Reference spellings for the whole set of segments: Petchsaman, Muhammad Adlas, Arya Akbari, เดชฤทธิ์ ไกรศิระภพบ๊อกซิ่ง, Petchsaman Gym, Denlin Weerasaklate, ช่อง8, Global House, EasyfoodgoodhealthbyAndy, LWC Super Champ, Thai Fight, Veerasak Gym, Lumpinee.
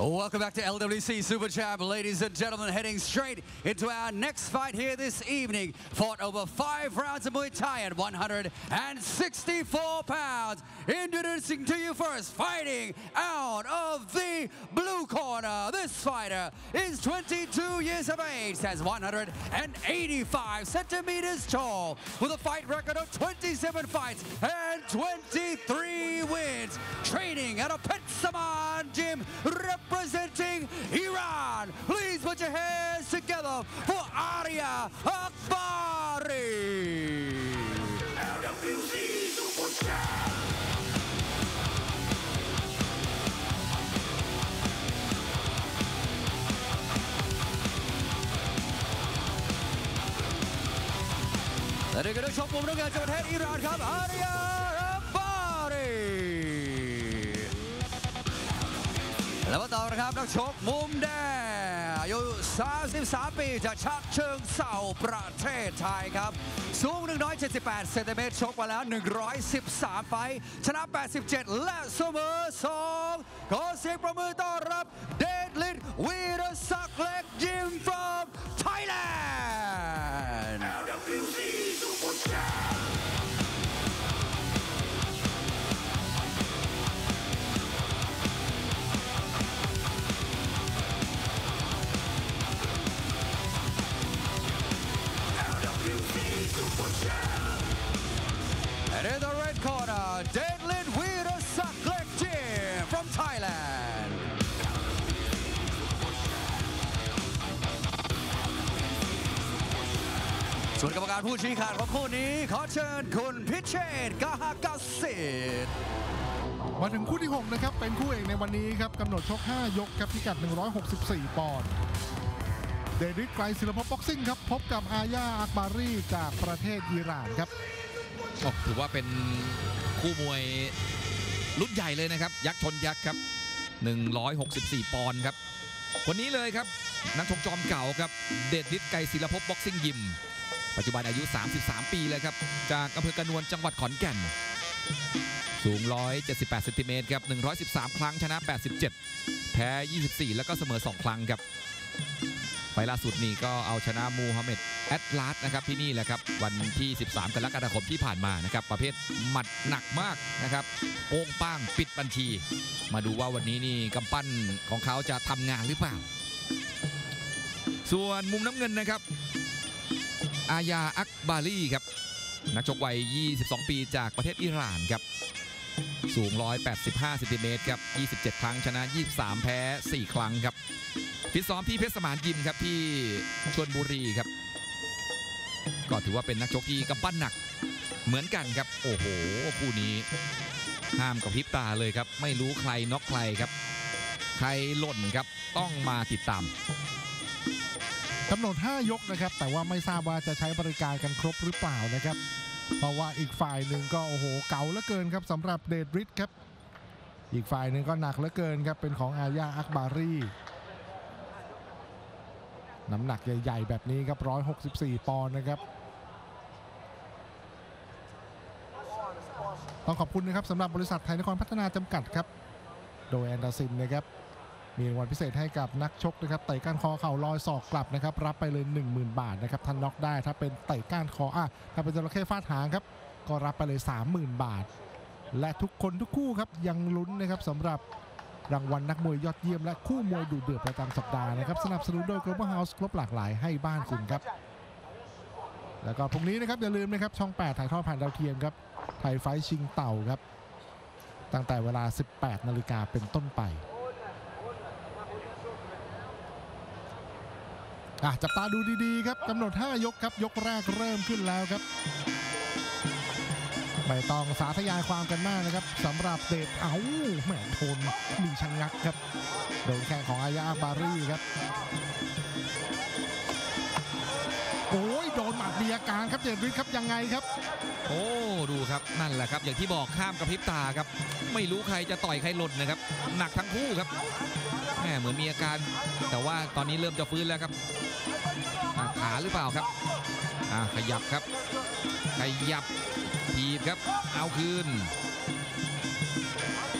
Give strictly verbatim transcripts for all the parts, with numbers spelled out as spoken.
Welcome back to L W C Super Champ, ladies and gentlemen. Heading straight into our next fight here this evening. Fought over five rounds of Muay Thai at one hundred sixty-four pounds. Introducing to you first, fighting out of the blue corner. This fighter is twenty-two years of age, stands one hundred eighty-five centimeters tall, with a fight record of twenty-seven fights and twenty-three wins. Training at a Petchsaman gym, representing Iran. Please put your hands together for Arya Akbari. L W C Super Champ. Let it go to shop. We're going to head Iran. Come Arya. แล้วมาต่อนะครับนักชกมุมแดงอายุสามสิบสามปีจากฉะเชิงเทราประเทศไทยครับสูงหนึ่งร้อยเจ็ดสิบแปดเซนติเมตรชกมาแล้วหนึ่งร้อยสิบสามไฟท์ชนะแปดสิบเจ็ดและเสมอสองขอเสียงประมือต้อนรับ Denlin Weerasaklate Gym from Thailand L W C Super Champ And in the red corner, Denlin Weerasaklate from Thailand. So the judge who decided for this match, please welcome Mister Petchsaman.มาถึงคู่ที่หกนะครับเป็นคู่เอกในวันนี้ครับกำหนดชกห้ายกครับพิกัดหนึ่งร้อยหกสิบสี่ปอนด์เดริกไกรศิลปบ็อกซิ่งครับพบกับอาร์ยาอักบารีจากประเทศอิหร่านครับถือว่าเป็นคู่มวยรุ่นใหญ่เลยนะครับยักษ์ชนยักษ์ครับหนึ่งร้อยหกสิบสี่ปอนด์ครับวันนี้เลยครับนักชกจอมเก่าครับเดริกไกรศิลปบ็อกซิ่งยิมปัจจุบันอายุสามสิบสามปีเลยครับจากอำเภอกระนวนจังหวัดขอนแก่นสูงหนึ่งร้อยเจ็ดสิบแปดเซนติเมตรครับหนึ่งร้อยสิบสามครั้งชนะแปดสิบเจ็ดแพ้ยี่สิบสี่แล้วก็เสมอสองครั้งครับไฟล่าสุดนี่ก็เอาชนะมูฮัมหมัดแอดลาสนะครับที่นี่แหละครับวันที่สิบสามกรกฎาคมที่ผ่านมานะครับประเภทหมัดหนักมากนะครับโป้งป้างปิดบัญชีมาดูว่าวันนี้นี่กำปั้นของเขาจะทำงานหรือเปล่าส่วนมุมน้ำเงินนะครับอายาอักบารีครับนักชกวัยยี่สิบสองปีจากประเทศอิหร่านครับสูงหนึ่งร้อยแปดสิบห้าเซนติเมตรครับยี่สิบเจ็ดครั้งชนะยี่สิบสามแพ้สี่ครั้งครับฟิตซ้อมที่เพชรสมานยิมครับที่ชลบุรีครับก็ถือว่าเป็นนักชกที่กำปั้นหนักเหมือนกันครับโอ้โหคู่นี้ห้ามกับพริบตาเลยครับไม่รู้ใครน็อกใครครับใครหล่นครับต้องมาติดตามกำหนดห้ายกนะครับแต่ว่าไม่ทราบว่าจะใช้บริการกันครบหรือเปล่านะครับเพราะว่าอีกฝ่ายหนึ่งก็โอ้โหเก่าเหลือเกินครับสำหรับเดดริดครับอีกฝ่ายหนึ่งก็หนักเหลือเกินครับเป็นของอาร์ยาอักบารีน้ำหนักใหญ่ๆแบบนี้ครับหนึ่งร้อยหกสิบสี่ปอนด์นะครับต้องขอบคุณนะครับสำหรับบริษัทไทยนครพัฒนาจำกัดครับโดยแอนดาซินนะครับมีรางวัลพิเศษให้กับนักชกนะครับเตะก้านคอเข่าลอยศอกกลับนะครับรับไปเลย หนึ่งหมื่นบาทนะครับทันน็อกได้ถ้าเป็นเตะก้านคออ่ะถ้าเป็นจระเข้ฟาดหางครับก็รับไปเลย สามหมื่นบาทและทุกคนทุกคู่ครับยังลุ้นนะครับสำหรับรางวัลนักมวยยอดเยี่ยมและคู่มวยดูเดือดประจำสัปดาห์นะครับสนับสนุนโดย Global House ครบหลากหลายให้บ้านคุณครับแล้วก็พรุ่งนี้นะครับอย่าลืมนะครับช่องแปดถ่ายทอดผ่านดาวเทียมครับไทยไฟท์ชิงเต่าครับตั้งแต่เวลาสิบแปดนาฬิกาเป็นต้นไปอ่ะจับตาดูดีๆครับกำหนดห้ายกครับยกแรกเริ่มขึ้นแล้วครับไม่ต้องสาธยายความกันมากนะครับสำหรับเดชเอาแหมทนมีชะงักครับโดนแข้งของอายาบารีครับโอ้ยโดนหมัดมีอาการครับเดชฤทธิ์ครับยังไงครับโอ้ดูครับนั่นแหละครับอย่างที่บอกข้ามกับพริบตาครับไม่รู้ใครจะต่อยใครหล่นนะครับหนักทั้งคู่ครับแหมเหมือนมีอาการแต่ว่าตอนนี้เริ่มจะฟื้นแล้วครับขาหรือเปล่าครับขยับครับขยับทีบครับเอาคืน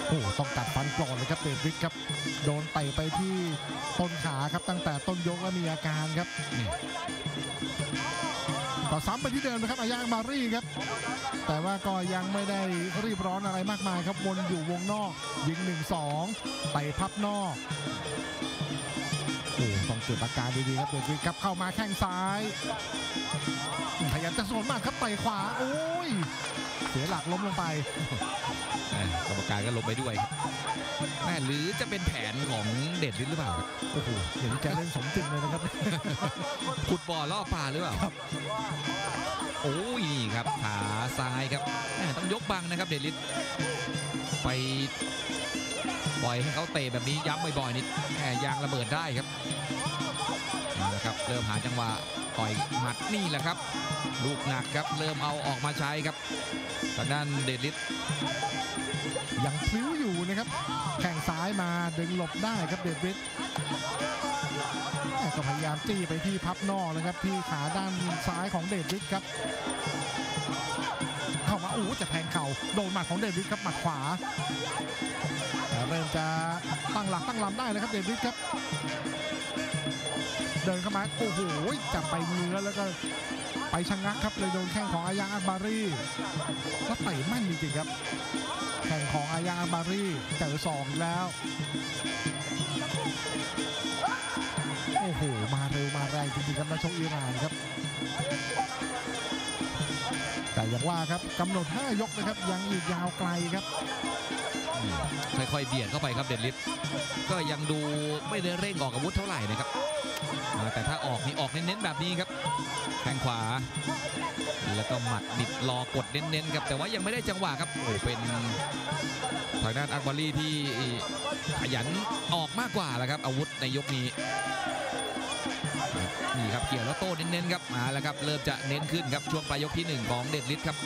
โอ้ต้องกัดฟันปลอดเลยครับเดชฤทธิ์ครับโดนเตะไปที่ต้นขาครับตั้งแต่ต้นยกแล้วมีอาการครับต่อซ้ำไปที่เดิมนะครับอาร์ยาอักบารีครับแต่ว่าก็ยังไม่ได้รีบร้อนอะไรมากมายครับวนอยู่วงนอกยิง หนึ่งสอง เตะพับนอกโอ้ต้องจุดอาการดีๆครับเดชฤทธิ์ครับเข้ามาแข้งซ้ายพยายามจะสวนมากครับเตะขวาโอ้ยเสียหลักล้มลงไปกรรมการก็ลงไปด้วยแม่หรือจะเป็นแผนของเดชฤทธิ์หรือเปล่าโอ้โหเห็นแกเล่นสมจริงเลยนะครับขุดบ่อล่อปลาหรือเปล่าโอ้ยครับขาซ้ายครับต้องยกบังนะครับเดชฤทธิ์ไปปล่อยให้เขาเตะแบบนี้ย้ำบ่อยๆนิดแหมยางระเบิดได้ครับนะครับเริ่มหาจังหวะต่อยหมัดนี่แหละครับลูกหนักครับเริ่มเอาออกมาใช้ครับทางด้านเดชฤทธิ์ยังพลิ้วอยู่นะครับแข้งซ้ายมาดึงหลบได้ครับเดชฤทธิ์ก็พยายามจี้ไปที่พับนอกนะครับที่ขาด้านซ้ายของเดชฤทธิ์ครับเข้ามาอู้จะแทงเข่าโดนหมัดของเดชฤทธิ์ครับหมัดขวาเริ่มจะตั้งหลักตั้งลำได้เลยครับเดชฤทธิ์ครับเดินเข้ามาโอ้โหจับไปเนื้อแล้วก็ไปชะงักครับเลยโดนแข้งของอาร์ยาอักบารีก็เตะมั่นจริงๆครับแข้งของอาร์ยาอักบารีเจอสองแล้วโอ้โหมาเร็วมาแรงจริงๆครับนักชกอิหร่านครับแต่อย่างว่าครับกำหนดห้ายกนะครับยังอีกยาวไกลครับค่อยๆเบียดเข้าไปครับเดชฤทธิ์ก็ยังดูไม่ได้เร่งออกอาวุธเท่าไหร่นะครับแต่ถ้าออกนี่ออกเน้นๆแบบนี้ครับแข้งขวาแล้วก็หมัดบิดรอกดเน้นๆครับแต่ว่ายังไม่ได้จังหวะครับโอ้เป็นทางด้านอักบารีที่ขยันออกมากกว่าแล้วครับอาวุธในยกนี้นี่ครับเกี่ยวแล้วโต้เน้นๆครับมาแล้วครับเริ่มจะเน้นขึ้นครับช่วงปลายยกที่หนึ่งของเดชฤทธิ์ครับ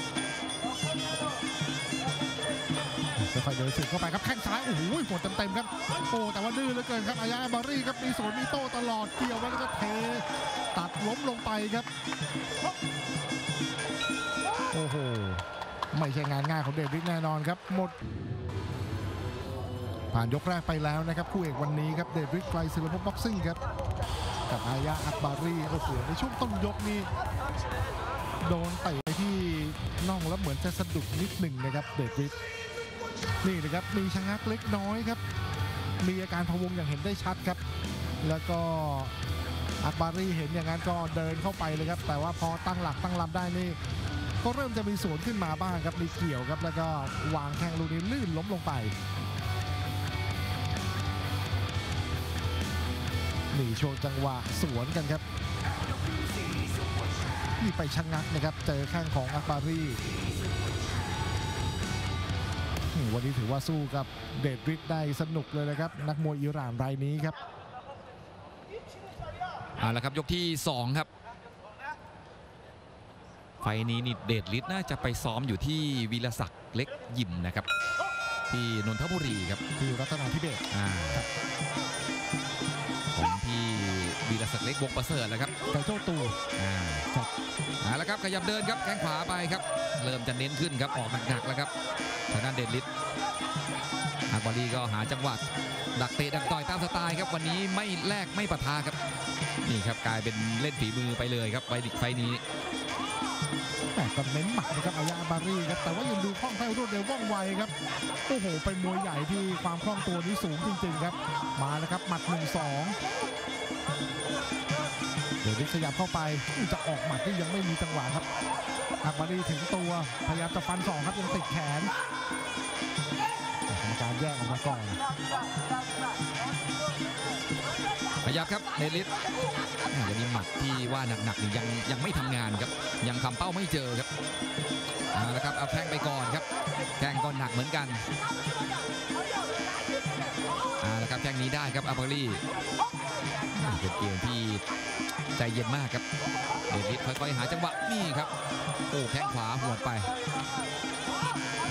ค่อยๆเดินสุดเข้าไปครับแข้งซ้ายโอ้โหหมดเต็มๆครับโอ้แต่ว่าดื้อเหลือเกินครับอาร์ยาอักบารีครับมีสวนมีโต้ตลอดเกี่ยวแล้วก็เทตัดล้มลงไปครับโอ้โหไม่ใช่งานง่ายของเดชฤทธิ์แน่นอนครับหมดผ่านยกแรกไปแล้วนะครับคู่เอกวันนี้ครับเดชฤทธิ์ไกรศิลป์บ็อกซิ่งครับกับอาร์ยาอักบารีโอ้โหในช่วงต้นยกนี้โดนเตะไปที่น่องแล้วเหมือนจะสะดุดนิดหนึ่งนะครับเดชฤทธิ์นี่นะครับมีชะงักเล็กน้อยครับมีอาการพะวงอย่างเห็นได้ชัดครับแล้วก็อักบารีเห็นอย่างนั้นก็เดินเข้าไปเลยครับแต่ว่าพอตั้งหลักตั้งลำได้นี่ก็เริ่มจะมีสวนขึ้นมาบ้างครับมีเกี่ยวครับแล้วก็วางแทงลูกนี้ลื่นล้มลงไปนี่โชว์จังหวะสวนกันครับนี่ไปชะงักนะครับเจอข้างของอักบารีวันนี้ถือว่าสู้กับเดชฤทธิ์ได้สนุกเลยนะครับนักมวยอิหร่านรายนี้ครับเอาละครับยกที่สองครับไฟนี้นี่เดชฤทธิ์น่าจะไปซ้อมอยู่ที่วีรศักดิ์เล็กยิมนะครับที่นนทบุรีครับที่รัตนาธิเบศของที่วีรศักดิ์เล็กวงประเสริฐแล้วครับแต่เจ้าตัวเอาละครับขยับเดินครับแข้งขวาไปครับเริ่มจะเน้นขึ้นครับออกหนักๆแล้วครับทางด้านเดชฤทธิ์อักบารีก็หาจังหวะดักเตะดักต่อยตามสไตล์ครับวันนี้ไม่แลกไม่ปะทะครับนี่ครับกลายเป็นเล่นฝีมือไปเลยครับไปดิกไฟนี้แต่ก็เน้นหมัดนะครับอาร์ยาอักบารีครับแต่ว่ายังดูคล่องแคล่วรวดเร็วว่องไวครับโอ้โหเป็นมวยใหญ่ที่ความคล่องตัวนี้สูงจริงๆครับมาแล้วครับหมัดหนึ่งสองเดชฤทธิ์ขยับเข้าไปจะออกหมัดที่ยังไม่มีจังหวะครับอักบารีถึงตัวพยายามจะฟันสองครับยังติดแขนการแยกออกมาก่อนขยับครับเดชฤทธิ์จะมีหมัดที่ว่าหนักๆนี่ยังยังไม่ทำงานครับยังคำเป้าไม่เจอครับเอาละครับเอาแข้งไปก่อนครับแข้งก็หนักเหมือนกันเอาละครับแข้งนี้ได้ครับอักบารีเป็นเกมที่ใจเย็นมากครับเดชฤทธิ์ค่อยๆหาจังหวะนี่ครับโอ้แข้งขวาหวดไป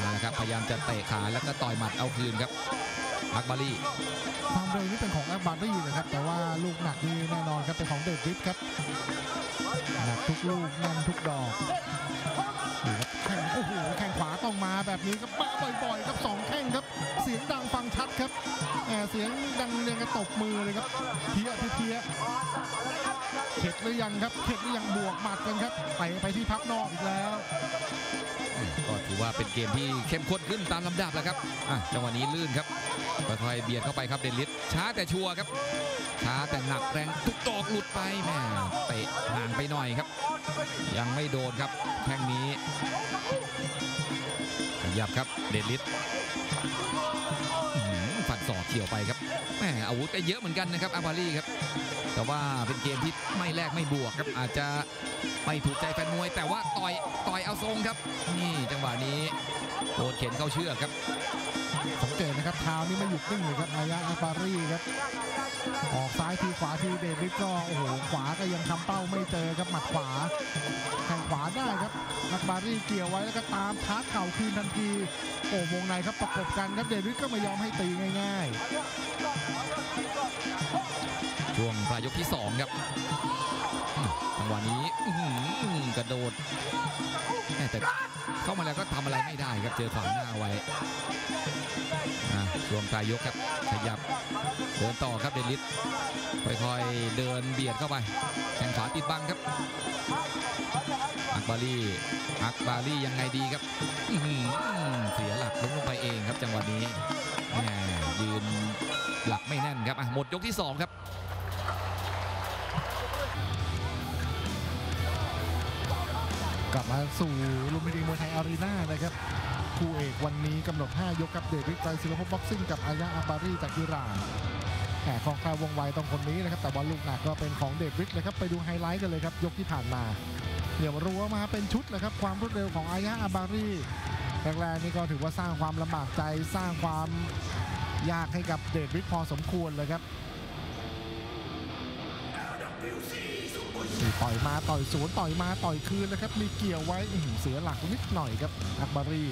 นะครับพยายามจะเตะขาแล้วก็ต่อยหมัดเอาคืนครับ อักบารีความเร็วนี้เป็นของอักบารีนะครับแต่ว่าลูกหนักนี่แน่นอนครับเป็นของเดวิดครับหนักทุกลูกแน่นทุกดอกแข่งโอ้โหแข่งขวาต้องมาแบบนี้ครับมาบ่อยๆครับสองแข้งครับเสียงดังฟังชัดครับแอบเสียงดังเรียงกระตบมือเลยครับเทียเทียเข็ดหรือยังครับเข็ดหรือยังบวกหมัดกันครับไปไปที่พักนอกอีกแล้วก็ถือว่าเป็นเกมที่เข้มข้นขึ้นตามลำดับแล้วครับจังหวะนี้ลื่นครับค่อยๆเบียดเข้าไปครับเดนลิสช้าแต่ชัวร์ครับช้าแต่หนักแรงทุกตอกหลุดไปแม่เตะห่างไปหน่อยครับยังไม่โดนครับแข้งนี้ขยับครับเดนลิสฝันศอกเขี่ยวไปครับแม่อาวุธก็เยอะเหมือนกันนะครับอาบารีครับแต่ว่าเป็นเกมที่ไม่แลกไม่บวกครับอาจจะไม่ถูกใจแฟนมวยแต่ว่าต่อยต่อยเอาทรงครับนี่จังหวะนี้โดนเข็นเข้าเชือกครับสังเกตนะครับเท้านี่ไม่หยุดนิ่งเลยครับอายะอักบารีครับออกซ้ายทีขวาทีเดวิดก็โอ้โหขวาก็ยังทำเป้าไม่เจอครับหมัดขวาแข้งขวาได้ครับอักบารีเกี่ยวไว้แล้วก็ตามชาร์จเข่าคืนทันทีโอ้วงในครับประกบกันครับเดวิดก็ไม่ยอมให้ตีง่ายๆช่วงปลายยกที่สองครับจังหวะนี้กระโดดแต่เข้ามาแล้วก็ทำอะไรไม่ได้ครับเจอขวางหน้าไว้ช่วงปลายยกครับขยับเดินต่อครับเดนลิสค่อยๆเดินเบียดเข้าไปแข้งขวาติดบังครับอักบารีอักบารียังไงดีครับเสียหลักล้มลงไปเองครับจังหวะนี้ยืนหลักไม่แน่นครับหมดยกที่สองครับกลับมาสู่ลุมพินีมวยไทยอารีนานะครับคู่เอกวันนี้กำหนดห้ายกกับเดวิดไตรศิลปภพบ็อกซิ่งกับอายะอักบารีจากอิหร่านแข่งของคลาวงไวตรงคนนี้นะครับแต่บอลลูกหนักก็เป็นของเดวิดเลยครับไปดูไฮไลท์กันเลยครับยกที่ผ่านมาเดี๋ยวรัวมาเป็นชุดเลยครับความรวดเร็วของอายะอักบารีแรกๆนี่ก็ถือว่าสร้างความลำบากใจสร้างความยากให้กับเดวิดพอสมควรเลยครับต่อยมาต่อยสวนต่อยมาต่อยคืนนะครับมีเกี่ยวไว้เสียหลักนิดหน่อยครับอักบารี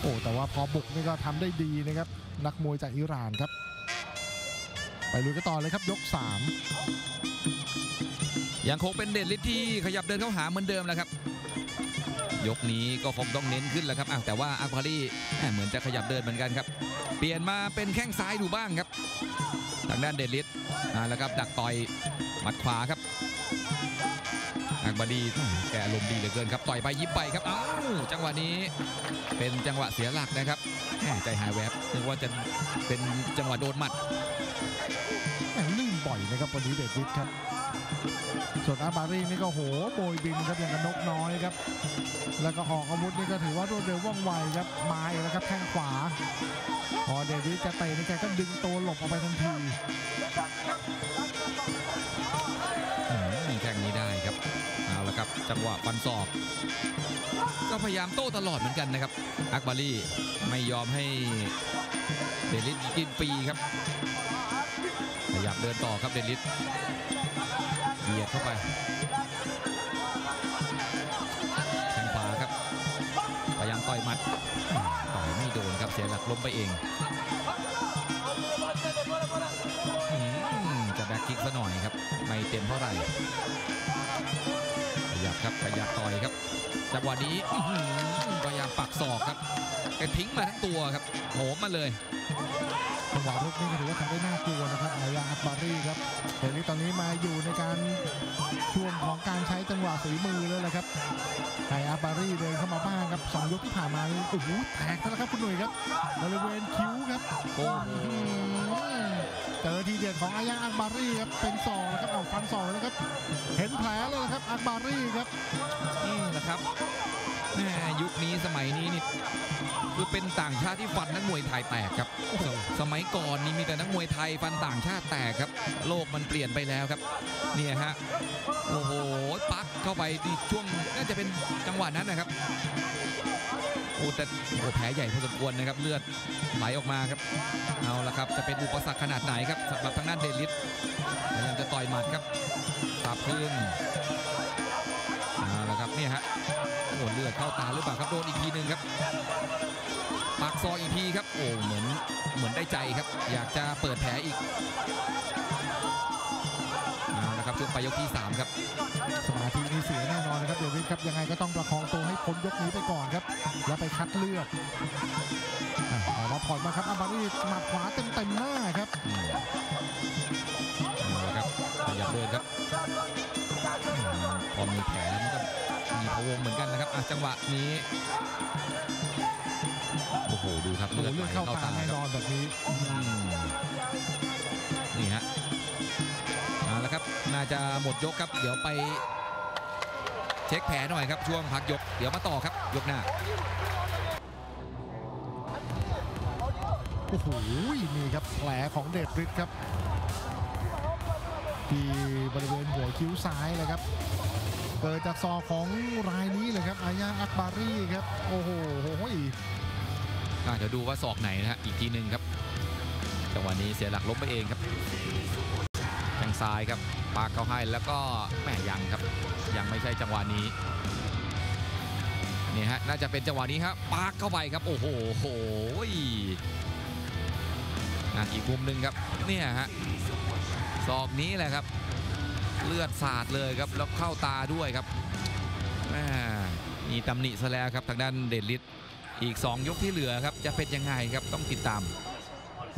โอ้แต่ว่าพอบุกนี่ก็ทำได้ดีนะครับนักมวยจากอิหร่านครับไปลุยกันต่อเลยครับยกสามยังคงเป็นเดนลิสที่ขยับเดินเข้าหาเหมือนเดิมแล้วครับยกนี้ก็คงต้องเน้นขึ้นแล้วครับแต่ว่าอักบารีเหมือนจะขยับเดินเหมือนกันครับเปลี่ยนมาเป็นแข้งซ้ายดูบ้างครับทางด้านเดนลิสแล้วครับดักต่อยมัดขวาครับอักบารีแกอารมณ์ดีเหลือเกินครับต่อยไปยิบไปครับอ้าวจังหวะนี้เป็นจังหวะเสียหลักนะครับใจหายแวบนึกว่าจะเป็นจังหวะโดนหมัดลื่นบ่อยนะครับวันนี้เดวิดครับส่วนอักบารีนี่ก็โหโบยบินครับอย่างกับนกน้อยครับแล้วก็ออกอาวุธนี่ก็ถือว่ารวดเร็วว่องไวครับมาอีกแล้วครับแข้งขวาพอเดวิดจะเตะนี่แกก็ดึงตัวหลบออกไปทันทีแข้งนี้ได้ครับเอาละครับจังหวะฟันศอกก็พยายามโต้ตลอดเหมือนกันนะครับอักบารีไม่ยอมให้เดนลิสกินปีครับพยายามเดินต่อครับเดนลิสเบียดเข้าไปแข้งขวาครับพยายามต่อยหมัดต่อยไม่โดนครับเสียหลักล้มไปเองจะแบกคิกซะหน่อยครับไม่เต็มเท่าไหร่ขยับครับขยับต่อยครับจังหวะนี้พยายามปักศอกครับแกทิ้งมาทั้งตัวครับโหมมาเลยจังหวะรุกนี้ถือว่าทำได้น่ากลัวนะครับอายะอักบารีครับเดนลิสตอนนี้มาอยู่ในการช่วงของการใช้จังหวะฝีมือเลยแหละครับไออักบารีเดินเข้ามาบ้างครับสองยกที่ผ่านมาโอ้โหแตกแล้วครับคุณหนุ่ยครับบริเวณคิ้วครับโอ้โหเจอทีเด็ดของอายะอักบารีครับเป็นสองนะครับเอาฟันสองนะครับเห็นแผลเลยนะครับอักบารีครับนี่แหละครับแหมยุคนี้สมัยนี้นี่คือเป็นต่างชาติที่ฟันนักมวยไทยแตกครับสมัยก่อนนี่มีแต่นักมวยไทยฟันต่างชาติแตกครับโลกมันเปลี่ยนไปแล้วครับเนี่ยฮะโอ้โหปักเข้าไปที่ช่วงน่าจะเป็นจังหวะนั้นนะครับโอ้แต่แผลใหญ่พอสมควรนะครับเลือดไหลออกมาครับเอาละครับจะเป็นอุปสรรคขนาดไหนครับสำหรับทางด้านเดนลิสพยายามจะต่อยหมัดครับตับขึ้นเอาละครับเนี่ยฮะโอ้เลือดเข้าตาหรือเปล่าครับโดนอีกทีหนึ่งครับ ปักซอยอีกทีครับโอ้เหมือนเหมือนได้ใจครับอยากจะเปิดแผลอีกเอาละครับช่วงไปยกที่สามครับสมาธินี่เสียแน่นอนนะครับเดวิดครับยังไงก็ต้องประคองตัวให้พ้นยกนี้ไปก่อนครับแล้วไปคัดเลือกออกมาผ่อนมาครับอัมบารีมาขวาเต็มเต็มหน้าครับเอาละครับอยากเดินครับพอมีแผลมันก็มีพะวงเหมือนกันนะครับจังหวะนี้โอ้โหดูครับเลือดไหลเข้าตาแน่นอนแบบนี้นี่ฮะเอาละครับน่าจะหมดยกครับเดี๋ยวไปเช็คแผลหน่อยครับช่วงพักยกเดี๋ยวมาต่อครับยกหน้าโอ้โหนี่ครับแผลของเดชฤทธิ์ครับที่บริเวณหัวคิ้วซ้ายเลยครับเกิดจากซอกของรายนี้เลยครับอาร์ยาอักบารีครับโอ้โหเดี๋ยวดูว่าศอกไหนนะฮะอีกทีหนึ่งครับจังหวะนี้เสียหลักล้มไปเองครับแข้งซ้ายครับปากเข้าให้แล้วก็แม่ยังครับยังไม่ใช่จังหวะนี้นี่ฮะน่าจะเป็นจังหวะนี้ครับปากเข้าไปครับโอ้โหอีกมุมหนึ่งครับเนี่ยฮะศอกนี้แหละครับเลือดสาดเลยครับแล้วเข้าตาด้วยครับมีตำหนิซะแล้วครับทางด้านเดชฤทธิ์อีกสองยกที่เหลือครับจะเป็นยังไงครับต้องติดตาม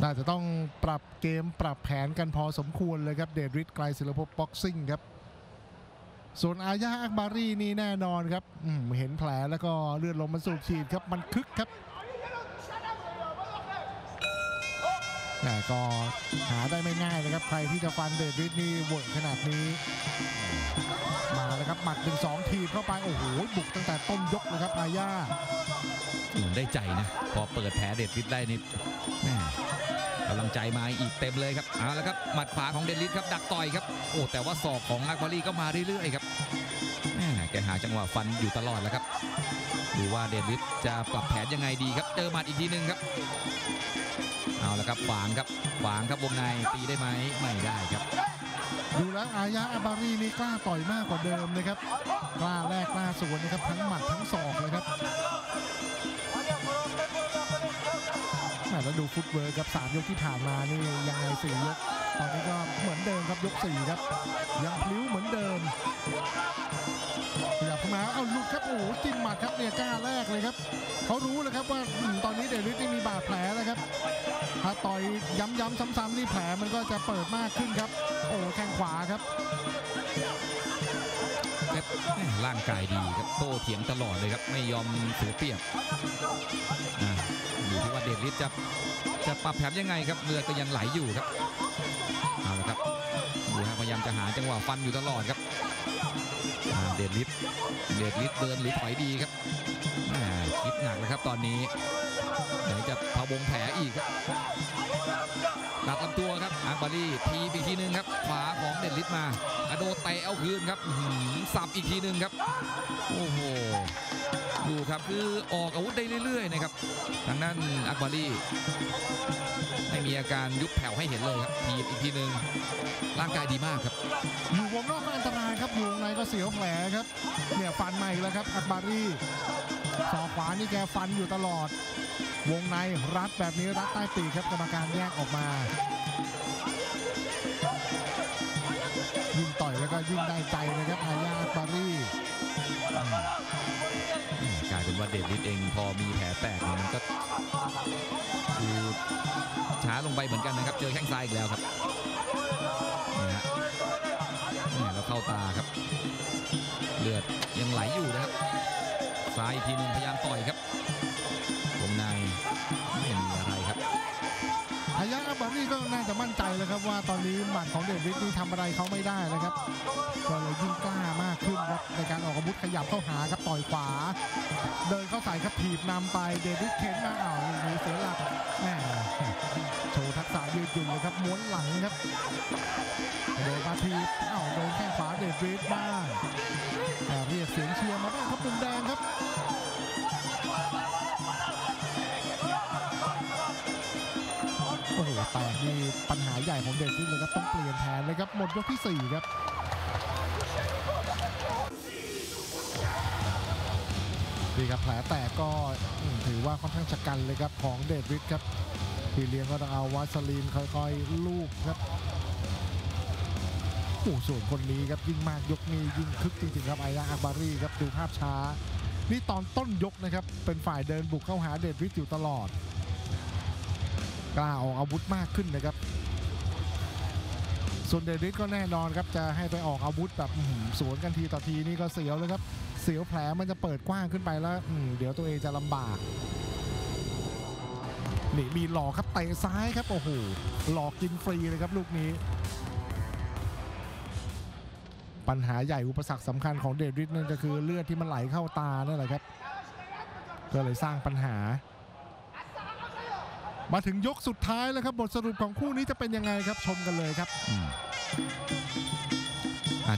น่าจะต้องปรับเกมปรับแผนกันพอสมควรเลยครับเดชฤทธิ์ไกรศิลปบ็อกซิ่งครับส่วนอาร์ยาอักบารีนี่แน่นอนครับเห็นแผลแล้วก็เลือดลมมันสูบฉีดครับมันคึกครับแต่ก็หาได้ไม่ง่ายนะครับใครที่จะฟันเดชฤทธิ์นี่บวกขนาดนี้มาแล้วครับหมัดถึงสองทีเข้าไปโอ้โหบุกตั้งแต่ต้นยกเลยครับอาร์ยาเหมือนได้ใจนะพอเปิดแผลเดชฤทธิ์ได้นิดกำลังใจมาอีกเต็มเลยครับเอาละครับหมัดขวาของเดชฤทธิ์ครับดักต่อยครับโอ้แต่ว่าศอกของอักบารีก็มาเรื่อยๆครับแกหาจังหวะฟันอยู่ตลอดแล้วครับดูว่าเดชฤทธิ์จะปรับแผนยังไงดีครับเจอหมัดอีกทีหนึ่งครับเอาละครับขวางครับขวางครับวงในตีได้ไหมไม่ได้ครับดูแล้วอาร์ยาอักบารีนี่กล้าต่อยมากกว่าเดิมนะครับกล้าแรกกล้าสวนนะครับทั้งหมัดทั้งศอกเลยครับแล้วดูฟุตเวิร์คครับสามยกที่ผ่านมานี่ยังไงสี่ยกตอนนี้ก็เหมือนเดิมครับยกสี่ครับยังพลิ้วเหมือนเดิมขยับเข้ามาเอาลุกครับโอ้โหจิ้มหมัดครับเนี่ยกล้าแรกเลยครับเขารู้เลยครับว่าตอนนี้เดชฤทธิ์มีบาดแผลแล้วครับถ้าต่อยย้ำๆซ้ำๆนี่แผลมันก็จะเปิดมากขึ้นครับโอ้แข้งขวาครับร่างกายดีครับโต้เถียงตลอดเลยครับไม่ยอมเสียเปรียบอยู่ที่ว่าเดชฤทธิ์จะจะปรับแผลยังไงครับเลือดก็ยังไหลอยู่ครับเอาละครับดูฮะพยายามจะหาจังหวะฟันอยู่ตลอดครับเดชฤทธิ์เดชฤทธิ์เดินหรือถอยดีครับคิดหนักนะครับตอนนี้ไหนจะพะวงแผลอีกครับตัดลำตัวครับอักบารีทีอีกทีนึงครับขวาของเดชฤทธิ์มากระโดดเตะเอาคืนครับสับอีกทีนึงครับโอ้โหดูครับคือออกอาวุธได้เรื่อยๆนะครับทางด้านอักบารีไม่มีอาการยุบแผ่วให้เห็นเลยครับทีอีกทีนึงร่างกายดีมากครับอยู่วงนอกก็อันตรายครับอยู่วงในก็เสียวแผลครับเนี่ยฟันใหม่แล้วครับอักบารีสองขวานี่แกฟันอยู่ตลอดวงในรัดแบบนี้รัดใต้ปีกครับกรรมการแยกออกมายิ่งต่อยแล้วก็ยิ่งได้ใจเลยครับอาร์ยาอักบารีกลายเป็นว่าเดชฤทธิ์เองพอมีแผลแตกมันก็คือช้าลงไปเหมือนกันนะครับเจอแข้งซ้ายอีกแล้วครับนี่ฮะนี่แล้วเข้าตาครับเลือดยังไหลอยู่นะครับซ้ายอีกทีนึงพยายามต่อยครับวงในไม่มีอะไรครับอาร์ยาอักบารีก็น่าจะมั่นใจแล้วครับว่าตอนนี้หมัดของเดชฤทธิ์นี่ทำอะไรเขาไม่ได้นะครับก็เลยยิ่งกล้ามากขึ้นครับในการออกอาวุธขยับเข้าหาครับต่อยขวาเดินเข้าใส่ครับถีบนำไปเดชฤทธิ์เข็นมาอ้าวมีเสียหลักแหมโชว์ทักษะยืดหยุ่นเลยครับม้วนหลังครับโดนมาทีอ้าวโดนแข้งขวาเดชฤทธิ์บ้างแต่เรียกเสียงเชียร์มาบ้างครับมุมแดงครับโอ้โหแต่นี่ปัญหาใหญ่ของเดชฤทธิ์เลยครับต้องเปลี่ยนแผนเลยครับหมดยกที่สี่ครับดีครับแผลแตกก็ ถือว่าค่อนข้างชะกันเลยครับของเดชฤทธิ์ครับพี่เลี้ยงก็ต้องเอาวาสลีนค่อยๆลูบครับโอ้ส่วนคนนี้ครับยิ่งมากยกนี้ยิ่งคึกจริงๆครับอาร์ยา อักบารีครับดูภาพช้านี่ตอนต้นยกนะครับเป็นฝ่ายเดินบุกเข้าหาเดชฤทธิ์อยู่ตลอดกล้าออกอาวุธมากขึ้นนะครับส่วนเดชฤทธิ์ก็แน่นอนครับจะให้ไปออกอาวุธแบบสวนกันทีต่อทีนี่ก็เสียวเลยครับเสียวแผลมันจะเปิดกว้างขึ้นไปแล้วเดี๋ยวตัวเองจะลำบากนี่มีหลอกครับเตะซ้ายครับโอ้โหหลอกกินฟรีเลยครับลูกนี้ปัญหาใหญ่อุปสรรคสำคัญของเดชฤทธิ์นั่นก็คือเลือดที่มันไหลเข้าตานั่นแหละครับก็เลยสร้างปัญหามาถึงยกสุดท้ายแล้วครับบทสรุปของคู่นี้จะเป็นยังไงครับชมกันเลยครับ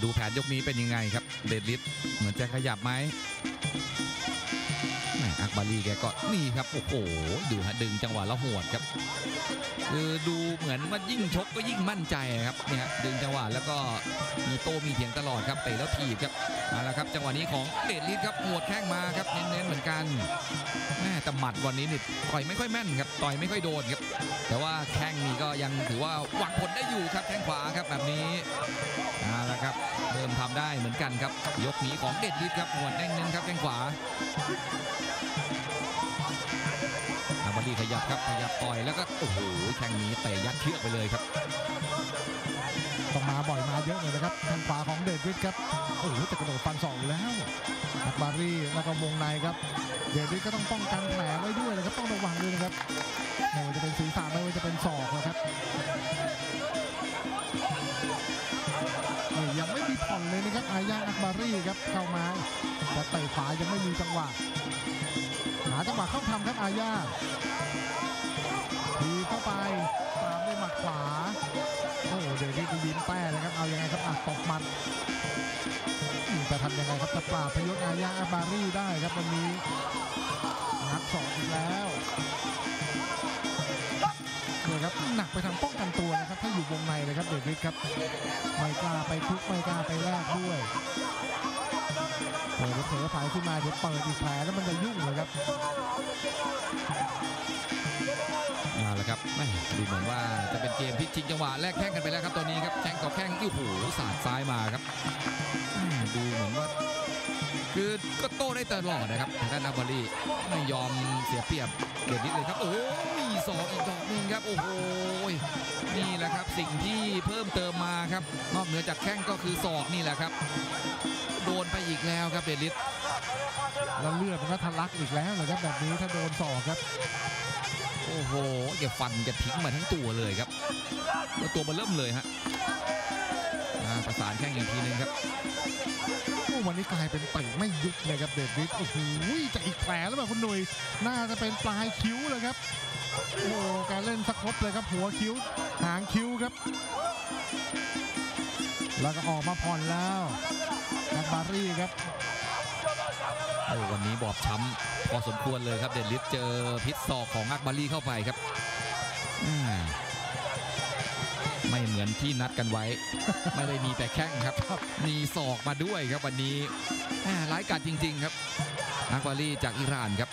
ดูแผนยกนี้เป็นยังไงครับเดชฤทธิ์เหมือนจะขยับไหมอักบารีแกก็นี่ครับโอ้โหดูฮะดึงจังหวะละหวดครับคือดูเหมือนว่ายิ่งชกก็ยิ่งมั่นใจครับเนี่ยดึงจังหวะแล้วก็มีโต้มีเถียงตลอดครับเตะแล้วถีบครับเอาละครับจังหวะนี้ของเดชฤทธิ์ครับหวดแข้งมาครับเน้นๆเหมือนกันแต่หมัดวันนี้นี่ต่อยไม่ค่อยแม่นครับต่อยไม่ค่อยโดนครับแต่ว่าแข้งนี้ก็ยังถือว่าวางผลได้อยู่ครับแข้งขวาครับแบบนี้เอาละครับเริ่มทำได้เหมือนกันครับยกนี้ของเดชฤทธิ์ครับหวดแน่นๆครับแข้งขวาอักบารีขยับครับขยับต่อยแล้วก็โอ้โหแข้งนี้เตะยัดเชือกไปเลยครับต้องมาบ่อยมาเยอะเลยนะครับทางขวาของเดชฤทธิ์ครับโอ้โหแต่กระโดดฟันสองแล้วอักบารีแล้วก็วงในครับเดชฤทธิ์ก็ต้องป้องกันแผลไว้ด้วยนะครับต้องระวังด้วยนะครับไม่ว่าจะเป็นศีรษะไม่ว่าจะเป็นศอกนะครับยังไม่มีผ่อนเลยนะครับอาร์ยา อักบารีครับเข้ามาแต่เตะขวายังไม่มีจังหวะหาจังหวะเข้าทำครับอาร์ยาดีเข้าไปตามด้วยหมัดขวาโอ้เดชฤทธิ์ยิ้มแป้เลยครับเอายังไงครับอัดตบมันจะทำยังไงครับจะปราบพยศอาร์ยา อักบารีได้ครับวันนี้นับสองอีกแล้วเลยครับหนักไปทางป้องกันตัวนะครับถ้าอยู่วงในเลยครับเดชฤทธิ์ครับไม่กล้าไปทุกไม่กล้าไปแลกด้วยเปิดเผยผายขึ้นมาเดี๋ยวเปิดอีกแผลแล้วมันจะยุ่งเลยครับเอาละครับไม่ดูเหมือนว่าจะเป็นเกมที่จริงจังหวะแลกแข้งกันไปแล้วครับตอนนี้ครับแข้งต่อแข้งโอ้โหสาดซ้ายมาครับดูเหมือนว่าคือก็โต้ได้ตลอดนะครับทางด้านอักบารีไม่ยอมเสียเปรียบเด็ดนิดเลยครับโอ้ยสองอีกดอกหนึ่งครับโอ้โหนี่แหละครับสิ่งที่เพิ่มเติมมาครับนอกเหนือจากแข้งก็คือศอกนี่แหละครับโดนไปอีกแล้วครับเดชฤทธิ์แล้วเลือดมันก็ทะลักอีกแล้วเลยครับแบบนี้ถ้าโดนศอกครับโอ้โหอย่าฟันจะทิ้งมาทั้งตัวเลยครับแล้วตัวมันเริ่มเลยฮะประสานแข้งอีกทีนึงครับวันนี้กลายเป็นเตะไม่ยุบเลยครับเดชฤทธิ์โอ้โหจะอีกแผลแล้วแบบคุณหนุ่ยน่าจะเป็นปลายคิ้วเลยครับโอ้การเล่นสครบเลยครับหัวคิ้วหางคิ้วครับแล้วก็ออกมาผ่อนแล้วอักบารีครับโอ้วันนี้บอบช้ำพอสมควรเลยครับเดชฤทธิ์เจอพิษศอกของอักบารีเข้าไปครับไม่เหมือนที่นัดกันไว้ไม่ได้มีแต่แข้งครับมีศอกมาด้วยครับวันนี้ร้ายกาจจริงๆครับอักบารีจากอิหร่านครับ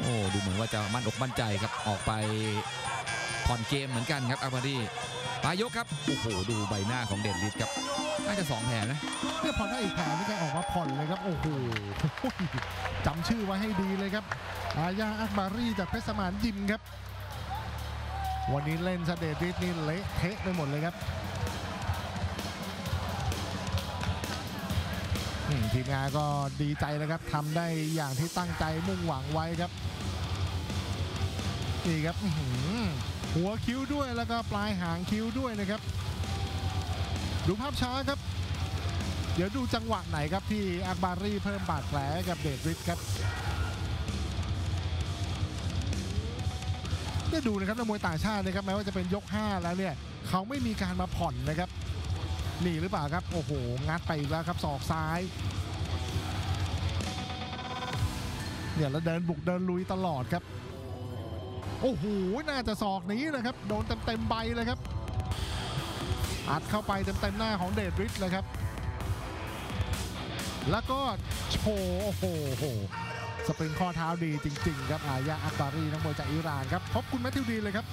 โอ้ดูเหมือนว่าจะมั่นอกมั่นใจครับออกไปผ่อนเกมเหมือนกันครับอักบารีปลายยกครับโอ้โหดูใบหน้าของเดชฤทธิ์ครับน่าจะสองแผลนะเพื่อผ่อนได้อีกแผลนี่แกออกมาผ่อนเลยครับโอ้โหจำชื่อไว้ให้ดีเลยครับอาร์ยา อักบารีจากเพชรสมานยิมครับวันนี้เล่นเดชฤทธิ์นี่เละเทะไปหมดเลยครับทีมงานก็ดีใจนะครับทำได้อย่างที่ตั้งใจมุ่งหวังไว้ครับนี่ครับหัวคิ้วด้วยแล้วก็ปลายหางคิ้วด้วยนะครับดูภาพช้าครับเดี๋ยวดูจังหวะไหนครับที่อักบารีเพิ่มบาดแผลกับเดชฤทธิ์ครับจะดูนะครับนักมวยต่างชาตินะครับแม้ว่าจะเป็นยกห้าแล้วเนี่ยเขาไม่มีการมาผ่อนนะครับนี่หรือเปล่าครับโอ้โหงัดไปอีกแล้วครับศอกซ้ายเนี่ยแล้วเดินบุกเดินลุยตลอดครับโอ้โหน่าจะศอกนี้นะครับโดนเต็มเต็มใบเลยครับอัดเข้าไปเต็มเต็มหน้าของเดชฤทธิ์เลยครับแล้วก็โชว์โอ้โห สปริงข้อเท้าดีจริงๆครับอารยาอักบารีนักมวยจากอิหร่านครับพบคุณแมทธิวดีเลยครับ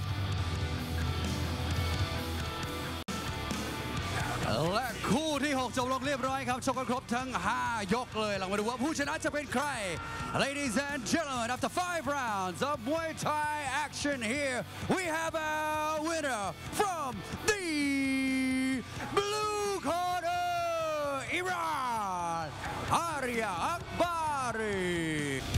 และคู่ที่หกจบลงเรียบร้อยครับชกกันครบทั้งห้ายกเลยเรามาดูว่าผู้ชนะจะเป็นใคร Ladies and gentlemen, after five rounds of Muay Thai action here we have our winner from the blue corner Iran Arya Akbari